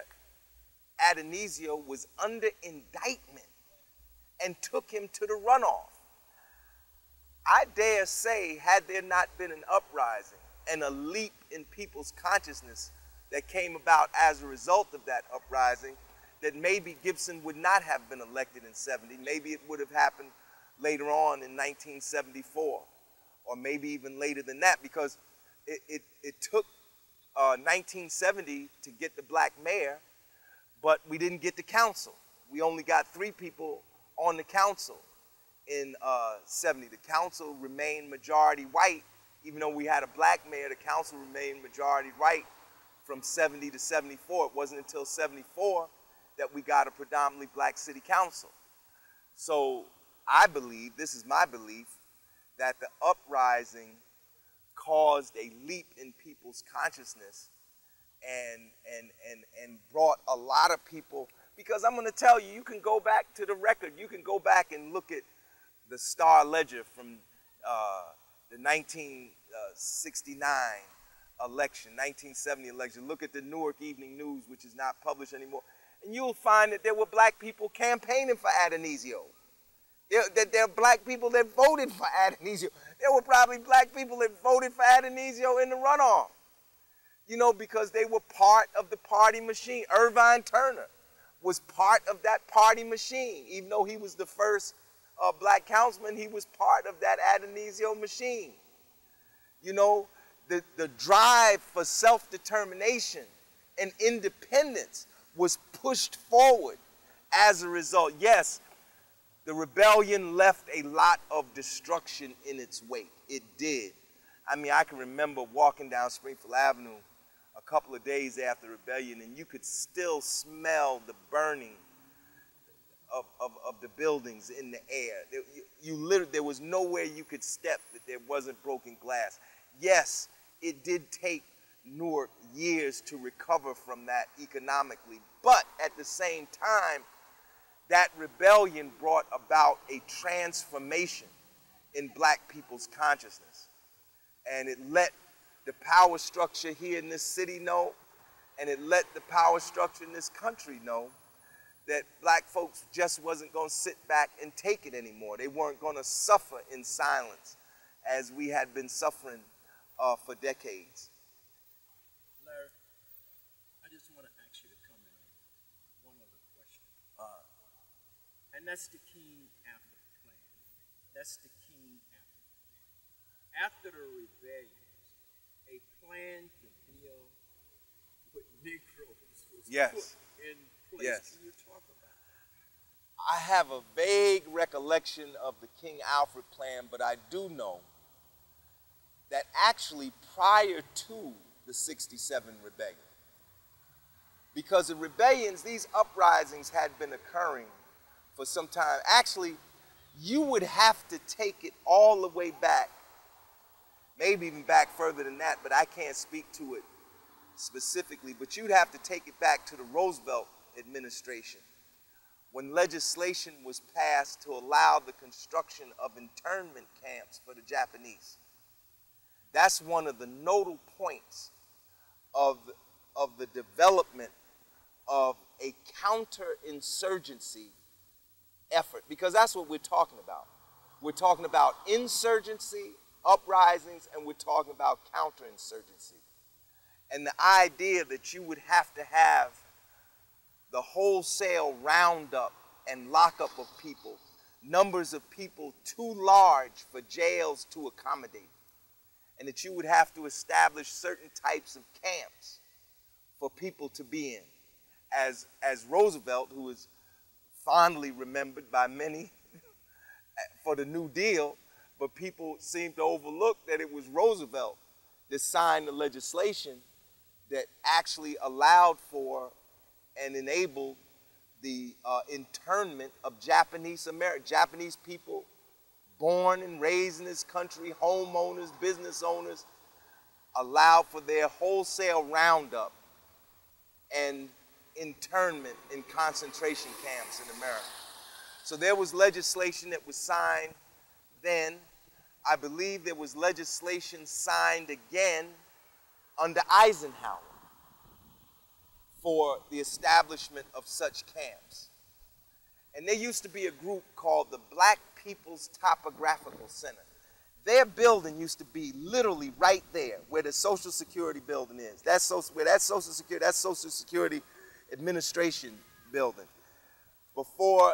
Addonizio, was under indictment and took him to the runoff. I dare say, had there not been an uprising and a leap in people's consciousness that came about as a result of that uprising, that maybe Gibson would not have been elected in 70. Maybe it would have happened later on in 1974, or maybe even later than that, because it took 1970 to get the black mayor, but we didn't get the council. We only got 3 people on the council in 70. The council remained majority white. Even though we had a black mayor, the council remained majority white from 70 to 74. It wasn't until 74 that we got a predominantly black city council. So I believe, this is my belief, that the uprising caused a leap in people's consciousness and brought a lot of people. Because I'm going to tell you, you can go back to the record. You can go back and look at the Star Ledger from the 1969 election, 1970 election. Look at the Newark Evening News, which is not published anymore. And you'll find that there were black people campaigning for Addonizio. There are black people that voted for Addonizio. There were probably black people that voted for Addonizio in the runoff, you know, because they were part of the party machine. Irvine Turner was part of that party machine. Even though he was the first black councilman, he was part of that Addonizio machine. You know, the drive for self-determination and independence was pushed forward as a result. Yes, the rebellion left a lot of destruction in its wake. It did. I mean, I can remember walking down Springfield Avenue a couple of days after the rebellion, and you could still smell the burning of the buildings in the air. There was nowhere you could step that there wasn't broken glass. Yes, it did take Newark years to recover from that economically, but at the same time, that rebellion brought about a transformation in black people's consciousness. And it let the power structure here in this city know, and it let the power structure in this country know that black folks just wasn't gonna sit back and take it anymore. They weren't gonna suffer in silence as we had been suffering for decades. Larry, I just wanna ask you to comment on one other question. And that's the King after the plan. That's the King after the plan. After the rebellions, a plan to deal with Negroes was put in place. Yes. Can you talk about that? I have a vague recollection of the King Alfred plan, but I do know that actually prior to the 67 rebellion, because the rebellions, these uprisings had been occurring for some time. Actually, you would have to take it all the way back maybe even back further than that, but I can't speak to it specifically. But you'd have to take it back to the Roosevelt administration, when legislation was passed to allow the construction of internment camps for the Japanese. That's one of the nodal points of the development of a counterinsurgency effort, because that's what we're talking about. We're talking about insurgency, uprisings, and we're talking about counterinsurgency. And the idea that you would have to have the wholesale roundup and lockup of people, numbers of people too large for jails to accommodate, and that you would have to establish certain types of camps for people to be in. As Roosevelt, who is fondly remembered by many for the New Deal, but people seem to overlook that it was Roosevelt that signed the legislation that actually allowed for and enabled the internment of Japanese people born and raised in this country, homeowners, business owners, allowed for their wholesale roundup and internment in concentration camps in America. So there was legislation that was signed then. I believe there was legislation signed again under Eisenhower for the establishment of such camps. And there used to be a group called the Black People's Topographical Center. Their building used to be literally right there where the Social Security building is. That's Social Security Administration building. Before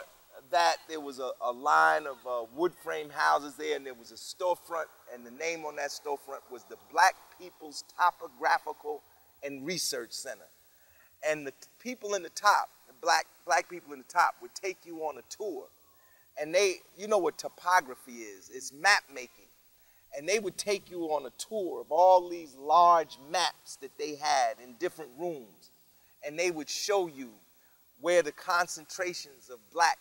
that, there was a line of wood frame houses there, and there was a storefront, and the name on that storefront was the Black People's Topographical and Research Center. And the people in the top, the black people in the top, would take you on a tour. And they, you know what topography is, it's map making. And they would take you on a tour of all these large maps that they had in different rooms. And they would show you where the concentrations of black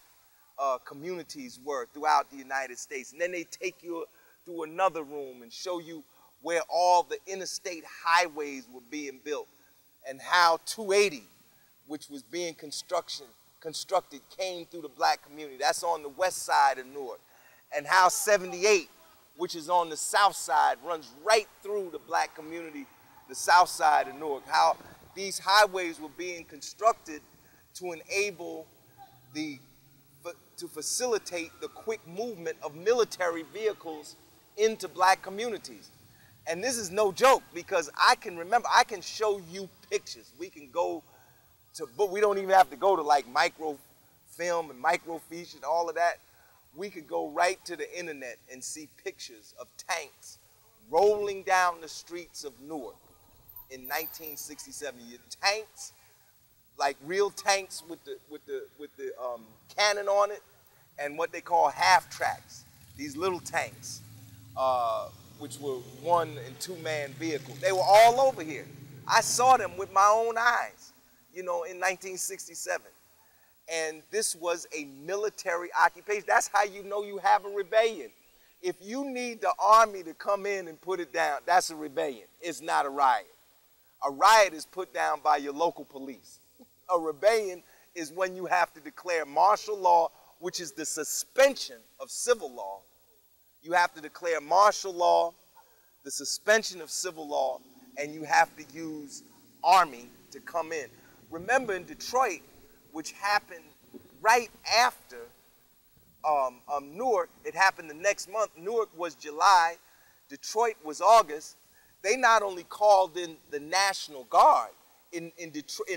communities were throughout the United States. And then they take you through another room and show you where all the interstate highways were being built, and how 280, which was being constructed, came through the black community. That's on the west side of Newark. And how 78, which is on the south side, runs right through the black community, the south side of Newark. How these highways were being constructed to enable to facilitate the quick movement of military vehicles into black communities. And this is no joke, because I can remember, I can show you pictures. We can go to, but we don't even have to go to like microfilm and microfiche and all of that. We could go right to the internet and see pictures of tanks rolling down the streets of Newark in 1967. Tanks, like real tanks with the cannon on it, and what they call half tracks. These little tanks. Which were one- and two-man vehicles. They were all over here. I saw them with my own eyes, you know, in 1967. And this was a military occupation. That's how you know you have a rebellion. If you need the army to come in and put it down, that's a rebellion. It's not a riot. A riot is put down by your local police. A rebellion is when you have to declare martial law, which is the suspension of civil law. You have to declare martial law, the suspension of civil law, and you have to use army to come in. Remember in Detroit, which happened right after Newark, it happened the next month. Newark was July, Detroit was August. They not only called in the National Guard. In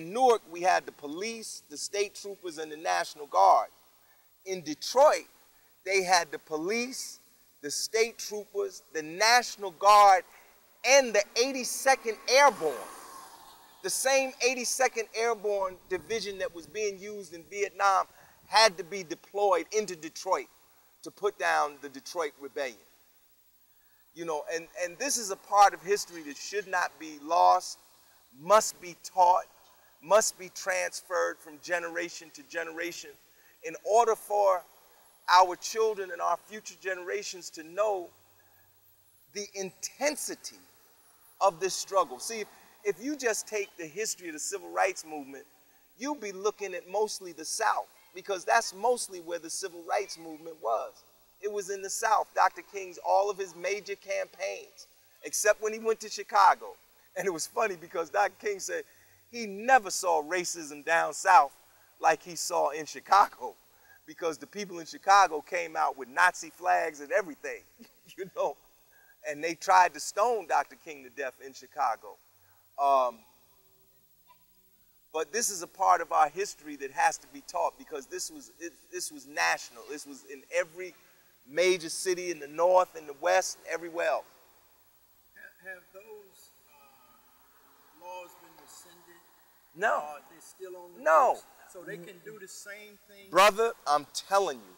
Newark, we had the police, the state troopers, and the National Guard. In Detroit, they had the police, the state troopers, the National Guard, and the 82nd Airborne. The same 82nd Airborne division that was being used in Vietnam had to be deployed into Detroit to put down the Detroit Rebellion. You know, and this is a part of history that should not be lost, must be taught, must be transferred from generation to generation in order for our children and our future generations to know the intensity of this struggle. See, if you just take the history of the civil rights movement, you'll be looking at mostly the South, because that's mostly where the civil rights movement was. It was in the South. Dr. King's, all of his major campaigns, except when he went to Chicago. And it was funny because Dr. King said he never saw racism down South like he saw in Chicago, because the people in Chicago came out with Nazi flags and everything, you know, and they tried to stone Dr. King to death in Chicago. But this is a part of our history that has to be taught, because this was national. This was in every major city in the North and the West, and everywhere else. Have those laws been rescinded? No. Are they still on the books? So they can do the same thing? Brother, I'm telling you,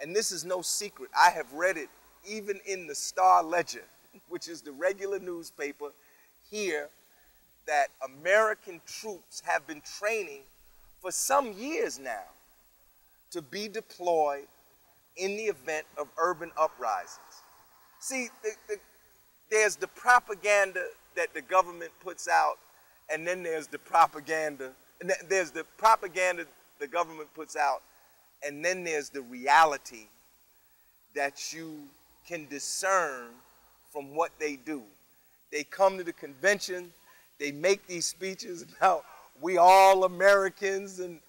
and this is no secret. I have read it even in the Star Ledger, which is the regular newspaper here, that American troops have been training for some years now to be deployed in the event of urban uprisings. See, there's the propaganda that the government puts out, and then there's the propaganda. And there's the propaganda the government puts out, and then there's the reality that you can discern from what they do. They come to the convention, they make these speeches about we all Americans, and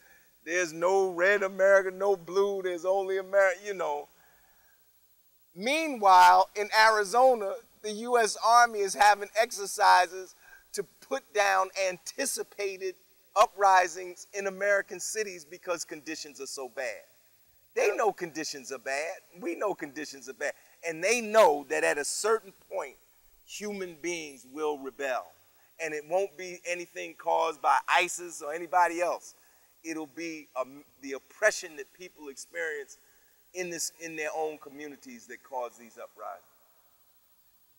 there's no red America, no blue, there's only America, you know. Meanwhile, in Arizona, the U.S. Army is having exercises to put down anticipated uprisings in American cities because conditions are so bad. They know conditions are bad. We know conditions are bad. And they know that at a certain point, human beings will rebel. And it won't be anything caused by ISIS or anybody else. It'll be the oppression that people experience in their own communities that cause these uprisings.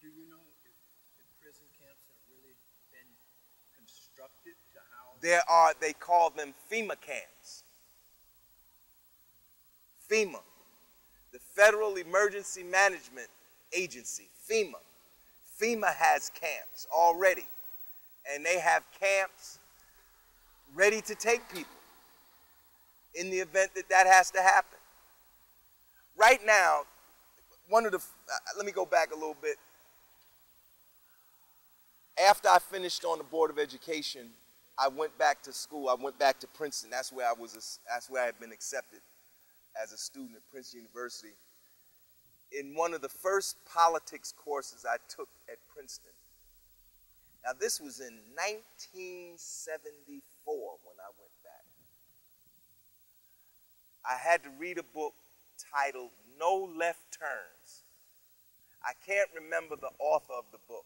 Do you know if prison camps have really been constructed to house? There are, they call them FEMA camps. FEMA, the Federal Emergency Management Agency, FEMA. FEMA has camps already, and they have camps ready to take people in the event that that has to happen. Right now, one of the, let me go back a little bit. After I finished on the Board of Education, I went back to school. I went back to Princeton. That's where I was. That's where I had been accepted as a student at Princeton University. In one of the first politics courses I took at Princeton. Now, this was in 1974 when I went back. I had to read a book titled No Left Turns. I can't remember the author of the book.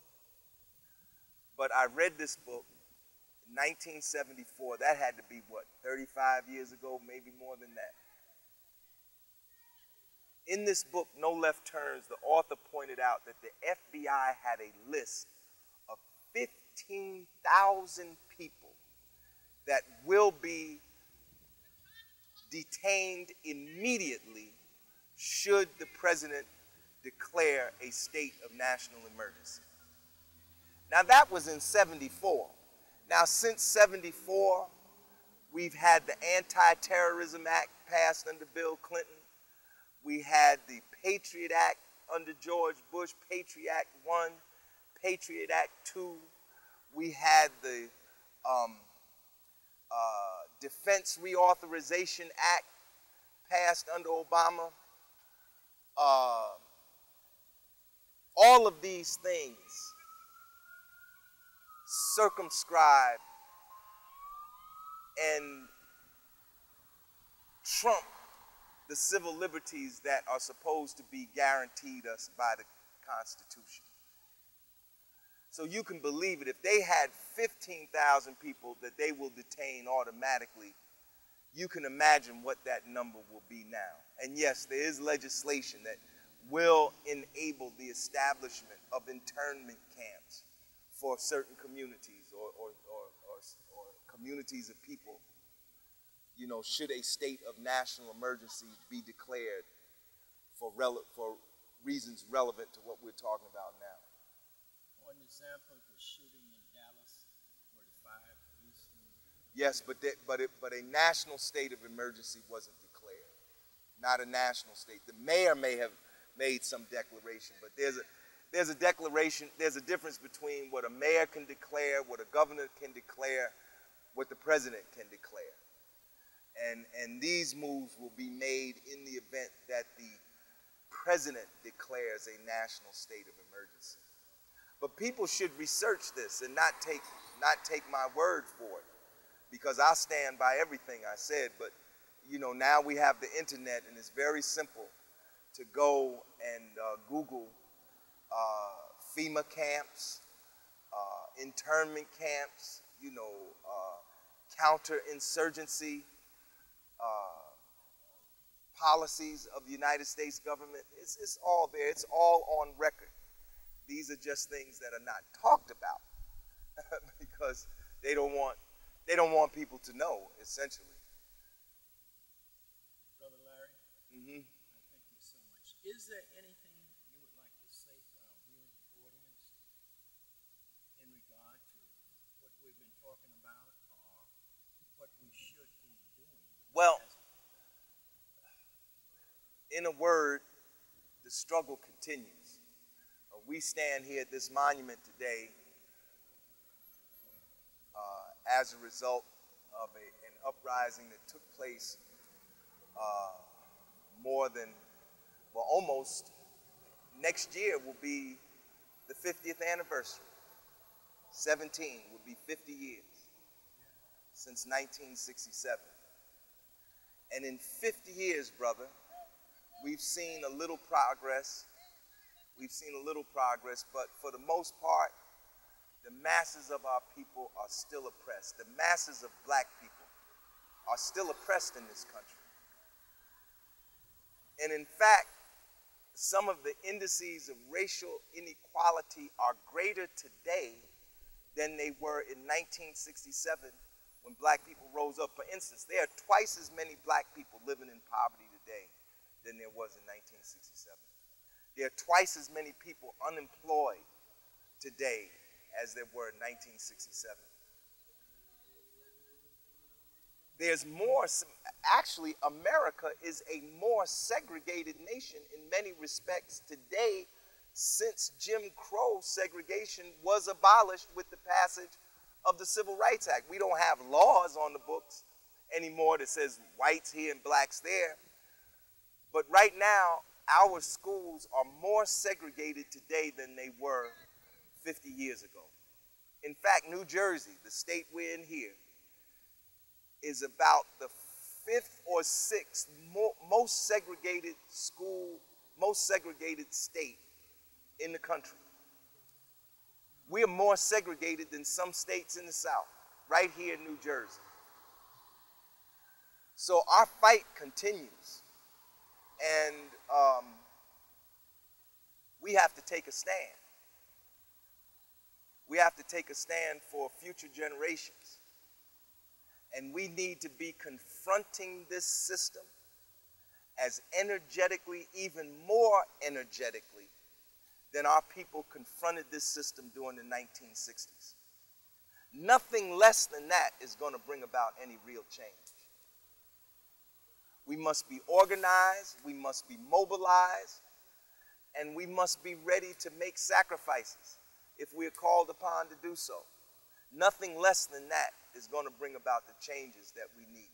But I read this book in 1974. That had to be, what, 35 years ago, maybe more than that. In this book, No Left Turns, the author pointed out that the FBI had a list of 15,000 people that will be detained immediately should the president declare a state of national emergency. Now, that was in 74. Now, since 74, we've had the Anti-Terrorism Act passed under Bill Clinton. We had the Patriot Act under George Bush, Patriot Act 1, Patriot Act 2. We had the Defense Reauthorization Act passed under Obama. All of these things circumscribe and trump the civil liberties that are supposed to be guaranteed us by the Constitution. So you can believe it. If they had 15,000 people that they will detain automatically, you can imagine what that number will be now. And yes, there is legislation that will enable the establishment of internment camps for certain communities or communities of people, you know, should a state of national emergency be declared for reasons relevant to what we're talking about now. For an example, the shooting in Dallas, where the 5 policemen. Yes, but a national state of emergency wasn't declared. Not a national state. The mayor may have made some declaration, but there's a declaration, there's a difference between what a mayor can declare, what a governor can declare, what the president can declare. And these moves will be made in the event that the president declares a national state of emergency. But people should research this and not take my word for it, because I stand by everything I said, but you know, now we have the internet and it's very simple to go and Google FEMA camps, internment camps, you know, counterinsurgency policies of the United States government. It's all there. It's all on record. These are just things that are not talked about because they don't want people to know, essentially. Brother Larry, mm-hmm. I thank you so much. Is there anything you would like to say to our viewing audience in regard to what we've been talking about or what we should be doing? Well, in a word, the struggle continues. We stand here at this monument today as a result of an uprising that took place more than, well, almost next year will be the 50th anniversary. 17 will be 50 years since 1967. And in 50 years, brother, we've seen a little progress. We've seen a little progress, but for the most part, the masses of our people are still oppressed. The masses of black people are still oppressed in this country. And in fact, some of the indices of racial inequality are greater today than they were in 1967 when black people rose up. For instance, there are twice as many black people living in poverty today than there was in 1967. There are twice as many people unemployed today as there were in 1967. There's more, actually America is a more segregated nation in many respects today since Jim Crow segregation was abolished with the passage of the Civil Rights Act. We don't have laws on the books anymore that says whites here and blacks there, but right now, our schools are more segregated today than they were 50 years ago. In fact, New Jersey, the state we're in here, is about the 5th or 6th most segregated school, most segregated state in the country. We are more segregated than some states in the South, right here in New Jersey. So our fight continues. And we have to take a stand. We have to take a stand for future generations. And we need to be confronting this system as energetically, even more energetically, than our people confronted this system during the 1960s. Nothing less than that is going to bring about any real change. We must be organized, we must be mobilized, and we must be ready to make sacrifices if we are called upon to do so. Nothing less than that is going to bring about the changes that we need.